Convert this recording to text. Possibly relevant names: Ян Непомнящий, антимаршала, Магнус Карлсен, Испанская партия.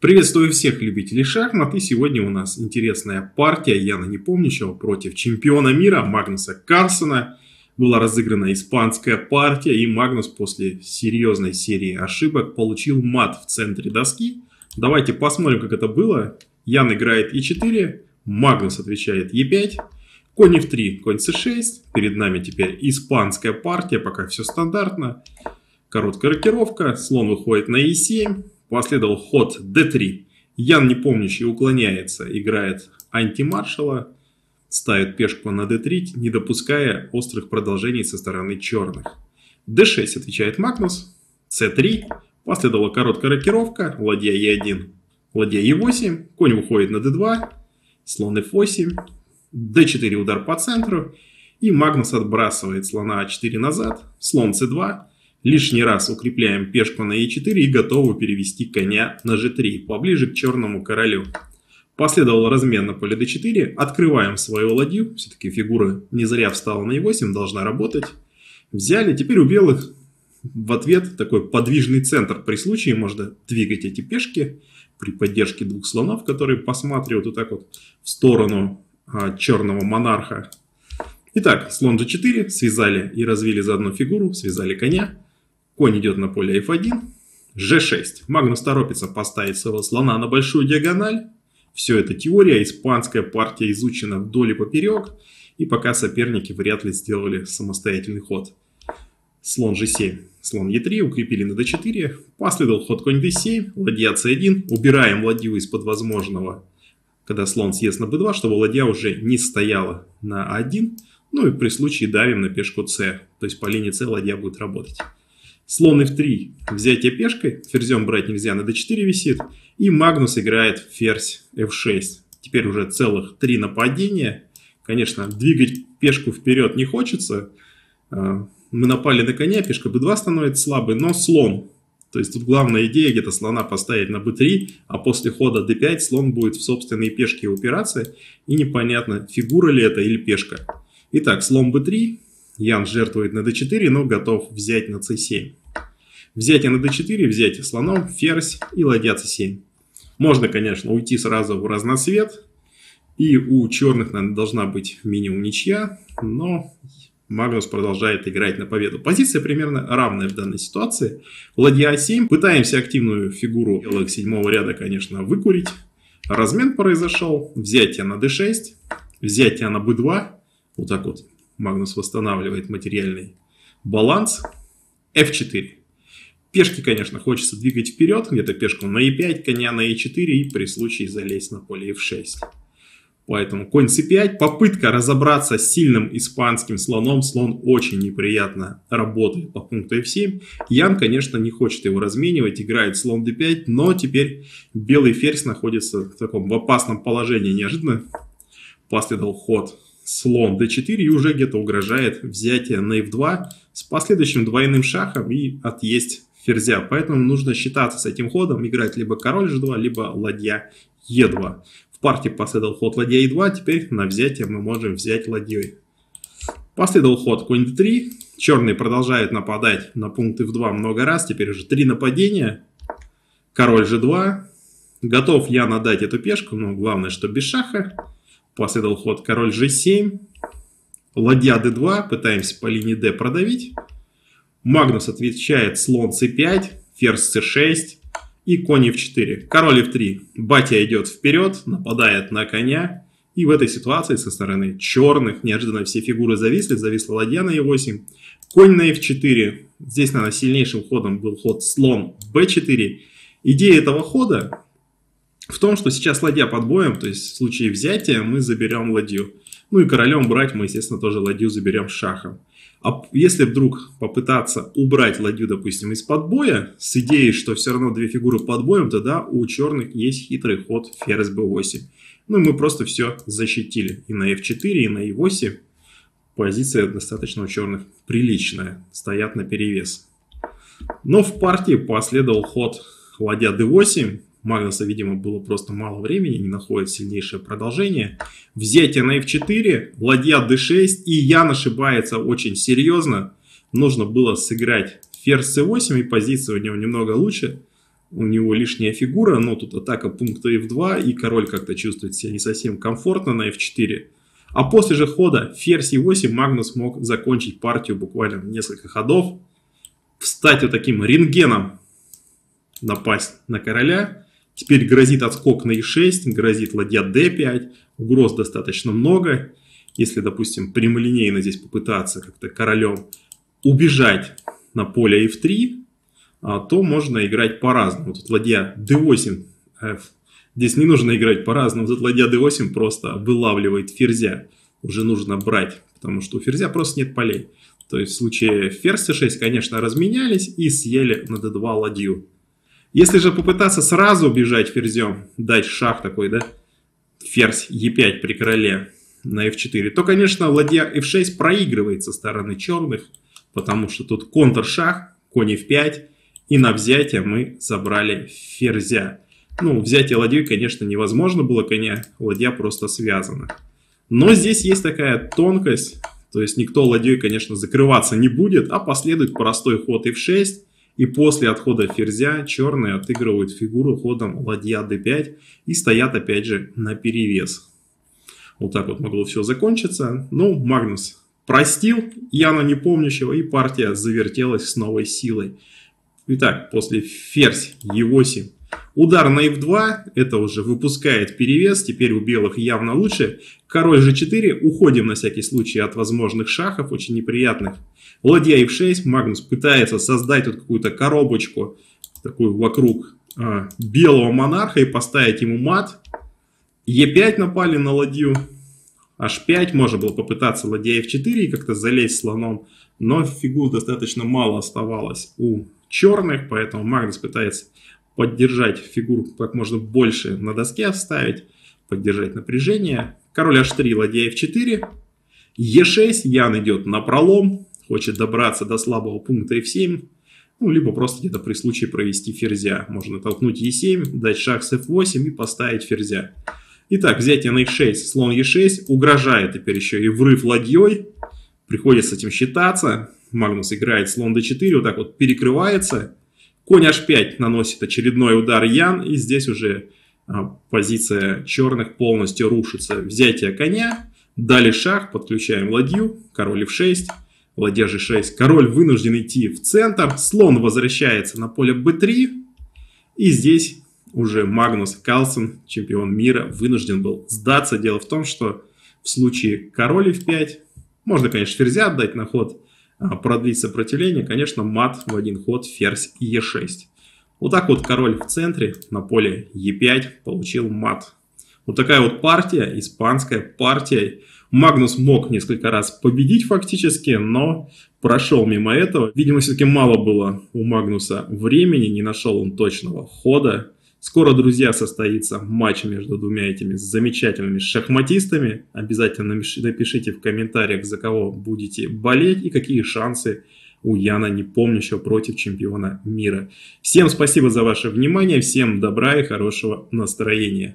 Приветствую всех любителей шахмат, и сегодня у нас интересная партия Яна Непомнящего против чемпиона мира Магнуса Карлсена. Была разыграна испанская партия, и Магнус после серьезной серии ошибок получил мат в центре доски. Давайте посмотрим, как это было. Ян играет e4, Магнус отвечает e5, конь f3, конь c6. Перед нами теперь испанская партия, пока все стандартно. Короткая рокировка, слон выходит на e7. Последовал ход d3. Ян Непомнящий уклоняется, играет антимаршала, ставит пешку на d3, не допуская острых продолжений со стороны черных. d6 отвечает Магнус. c3. Последовала короткая рокировка, ладья e1, ладья e8. Конь выходит на d2, слон f8. d4 удар по центру. И Магнус отбрасывает слона a4 назад, слон c2. Лишний раз укрепляем пешку на e4 и готовы перевести коня на g3, поближе к черному королю. Последовал размен на поле d4, открываем свою ладью, все-таки фигура не зря встала на e8, должна работать. Взяли, теперь у белых в ответ такой подвижный центр, при случае можно двигать эти пешки при поддержке двух слонов, которые посматривают вот так вот в сторону черного монарха. Итак, слон g4, связали и развили за одну фигуру, связали коня. Конь идет на поле f1, g6. Магнус торопится поставить своего слона на большую диагональ. Все это теория, испанская партия изучена вдоль и поперек. И пока соперники вряд ли сделали самостоятельный ход. Слон g7, слон e3, укрепили на d4. Последовал ход конь d7, ладья c1. Убираем ладью из-под возможного, когда слон съест на b2, чтобы ладья уже не стояла на a1. Ну и при случае давим на пешку c. То есть по линии c ладья будет работать. Слон f3, взятие пешкой, ферзем брать нельзя, на d4 висит. И Магнус играет ферзь f6. Теперь уже целых 3 нападения. Конечно, двигать пешку вперед не хочется. Мы напали на коня, пешка b2 становится слабой, но слон. То есть тут главная идея где-то слона поставить на b3, а после хода d5 слон будет в собственные пешки упираться. И непонятно, фигура ли это или пешка. Итак, слон b3. Ян жертвует на d4, но готов взять на c7. Взятие на d4, взятие слоном, ферзь и ладья c7. Можно, конечно, уйти сразу в разноцвет. И у черных, наверное, должна быть минимум ничья. Но Магнус продолжает играть на победу. Позиция примерно равная в данной ситуации. Ладья a7. Пытаемся активную фигуру белых 7-го ряда, конечно, выкурить. Размен произошел. Взятие на d6. Взятие на b2. Вот так вот Магнус восстанавливает материальный баланс. f4. Пешки, конечно, хочется двигать вперед. Где-то пешку на e5, коня на e4 и при случае залезть на поле f6. Поэтому конь c5, попытка разобраться с сильным испанским слоном, слон очень неприятно работает по пункту f7. Ян, конечно, не хочет его разменивать, играет слон d5, но теперь белый ферзь находится в таком опасном положении неожиданно. Последовал ход слон d4 и уже где-то угрожает взятие на f2 с последующим двойным шахом и отъесть ферзя. Поэтому нужно считаться с этим ходом, играть либо король g2, либо ладья e2. В партии последовал ход ладья e2, теперь на взятие мы можем взять ладьей. Последовал ход конь d3, черные продолжают нападать на пункт f2 много раз, теперь уже 3 нападения. Король g2, готов я надать эту пешку, но главное, что без шаха. Последовал ход король g7, ладья d2, пытаемся по линии d продавить. Магнус отвечает слон c5, ферзь c6. И конь f4. Король f3. Батя идет вперед, нападает на коня. И в этой ситуации со стороны черных неожиданно все фигуры зависли. Зависла ладья на e8. Конь на f4. Здесь, наверное, сильнейшим ходом был ход слон b4. Идея этого хода в том, что сейчас ладья под боем. То есть в случае взятия мы заберем ладью. Ну и королем брать мы, естественно, тоже ладью заберем шахом. А если вдруг попытаться убрать ладью, допустим, из-под боя, с идеей, что все равно 2 фигуры под боем, тогда у черных есть хитрый ход ферзь b8. Ну и мы просто все защитили. И на f4, и на e8 позиция достаточно у черных приличная. Стоят на перевес. Но в партии последовал ход ладья d8. Магнуса, видимо, было просто мало времени, не находит сильнейшее продолжение. Взятие на f4, ладья d6, и Ян ошибается очень серьезно. Нужно было сыграть ферзь c8, и позиция у него немного лучше. у него лишняя фигура, но тут атака пункта f2, и король как-то чувствует себя не совсем комфортно на f4. А после же хода ферзь e8 Магнус мог закончить партию буквально несколько ходов, встать вот таким рентгеном, напасть на короля. Теперь грозит отскок на e6, грозит ладья d5, угроз достаточно много. Если, допустим, прямолинейно здесь попытаться как-то королем убежать на поле f3, то можно играть по-разному. Тут ладья d8, здесь не нужно играть по-разному, тут ладья d8 просто вылавливает ферзя. Уже нужно брать, потому что у ферзя просто нет полей. То есть в случае ферзь c6, конечно, разменялись и съели на d2 ладью. Если же попытаться сразу бежать ферзем, дать шаг такой, да, ферзь e5 при короле на f4, то, конечно, ладья f6 проигрывает со стороны черных, потому что тут контршаг, конь f5, и на взятие мы забрали ферзя. Ну, взятие ладьей, конечно, невозможно было коня, ладья просто связана. Но здесь есть такая тонкость, то есть никто ладьей, конечно, закрываться не будет, а последует простой ход f6, и после отхода ферзя черные отыгрывают фигуру ходом ладья d5 и стоят опять же на перевес. Вот так вот могло все закончиться. Но Магнус простил Яна Непомнящего, и партия завертелась с новой силой. Итак, после ферзь e8 удар на f2, это уже выпускает перевес, теперь у белых явно лучше. Король g4, уходим на всякий случай от возможных шахов, очень неприятных. Ладья f6, Магнус пытается создать вот какую-то коробочку, такую вокруг белого монарха, и поставить ему мат. e5 напали на ладью, h5, можно было попытаться ладья f4 и как-то залезть слоном, но фигур достаточно мало оставалось у черных, поэтому Магнус пытается поддержать фигуру как можно больше на доске вставить, поддержать напряжение. Король h3, ладья f4, e6, Ян идет на пролом, хочет добраться до слабого пункта f7, ну, либо просто где-то при случае провести ферзя. Можно толкнуть e7, дать шаг с f8 и поставить ферзя. Итак, взятие на f6, слон e6, угрожает теперь еще и врыв ладьей, приходится с этим считаться. Магнус играет слон d4, вот так вот перекрывается. Конь h5 наносит очередной удар Ян, и здесь уже позиция черных полностью рушится. Взятие коня, дали шаг, подключаем ладью, король f6, ладья g6, король вынужден идти в центр, слон возвращается на поле b3, и здесь уже Магнус Карлсен, чемпион мира, вынужден был сдаться. Дело в том, что в случае король f5, можно, конечно, ферзя отдать на ход, продлить сопротивление, конечно, мат в один ход ферзь e6. Вот так вот король в центре на поле e5 получил мат. Вот такая вот партия, испанская партия. Магнус мог несколько раз победить фактически, но прошел мимо этого. Видимо, все-таки мало было у Магнуса времени, не нашел он точного хода. Скоро, друзья, состоится матч между двумя этими замечательными шахматистами. Обязательно напишите в комментариях, за кого будете болеть и какие шансы у Яна Непомнящего против чемпиона мира. Всем спасибо за ваше внимание, всем добра и хорошего настроения.